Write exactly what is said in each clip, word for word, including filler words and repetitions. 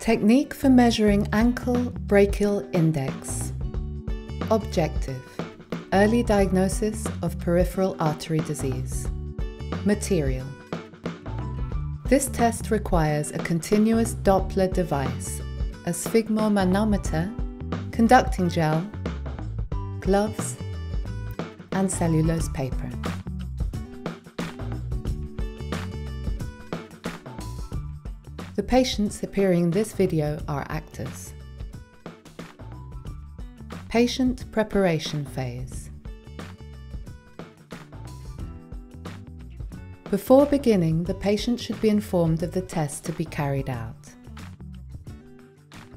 Technique for measuring ankle brachial index. Objective: early diagnosis of peripheral artery disease. Material: this test requires a continuous Doppler device, a sphygmomanometer, conducting gel, gloves, and cellulose paper. The patients appearing in this video are actors. Patient preparation phase. Before beginning, the patient should be informed of the test to be carried out.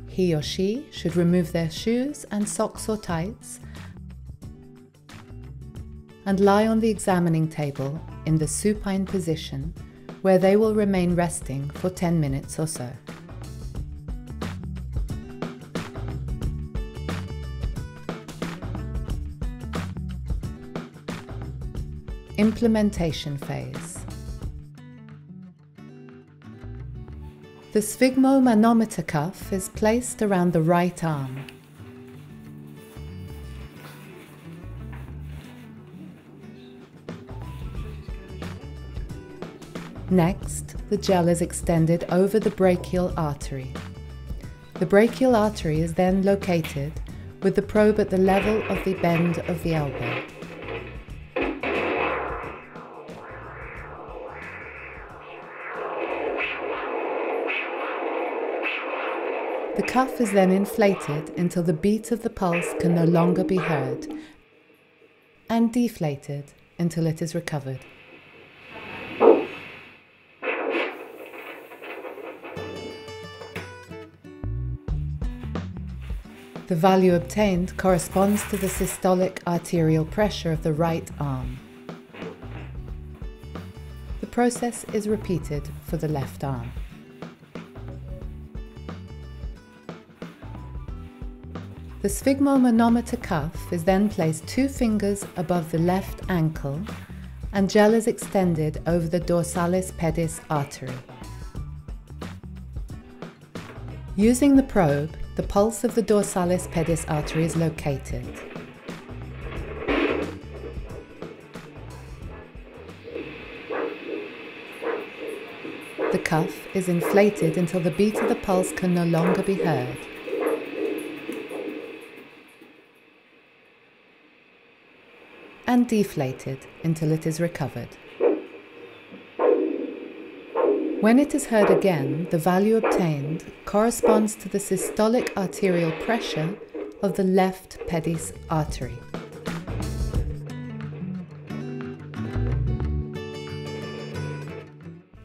He or she should remove their shoes and socks or tights and lie on the examining table in the supine position, where they will remain resting for ten minutes or so. Implementation phase. The sphygmomanometer cuff is placed around the right arm. Next, the gel is extended over the brachial artery. The brachial artery is then located with the probe at the level of the bend of the elbow. The cuff is then inflated until the beat of the pulse can no longer be heard, and deflated until it is recovered. The value obtained corresponds to the systolic arterial pressure of the right arm. The process is repeated for the left arm. The sphygmomanometer cuff is then placed two fingers above the left ankle and gel is extended over the dorsalis pedis artery. Using the probe, the pulse of the dorsalis pedis artery is located. The cuff is inflated until the beat of the pulse can no longer be heard. And deflated until it is recovered. When it is heard again, the value obtained corresponds to the systolic arterial pressure of the left pedis artery.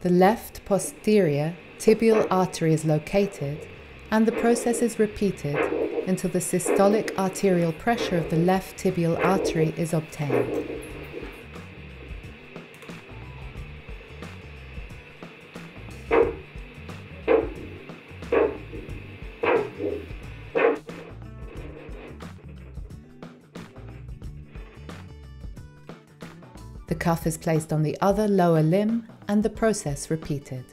The left posterior tibial artery is located, and the process is repeated until the systolic arterial pressure of the left tibial artery is obtained. The cuff is placed on the other lower limb and the process repeated.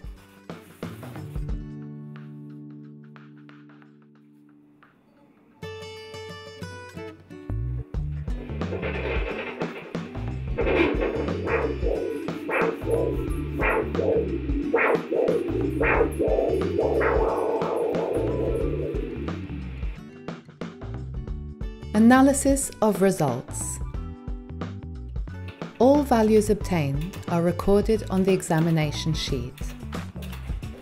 Analysis of results. All values obtained are recorded on the examination sheet.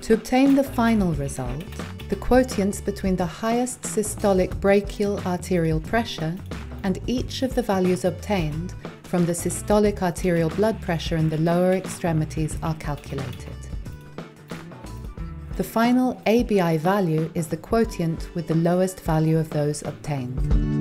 To obtain the final result, the quotients between the highest systolic brachial arterial pressure and each of the values obtained from the systolic arterial blood pressure in the lower extremities are calculated. The final A B I value is the quotient with the lowest value of those obtained.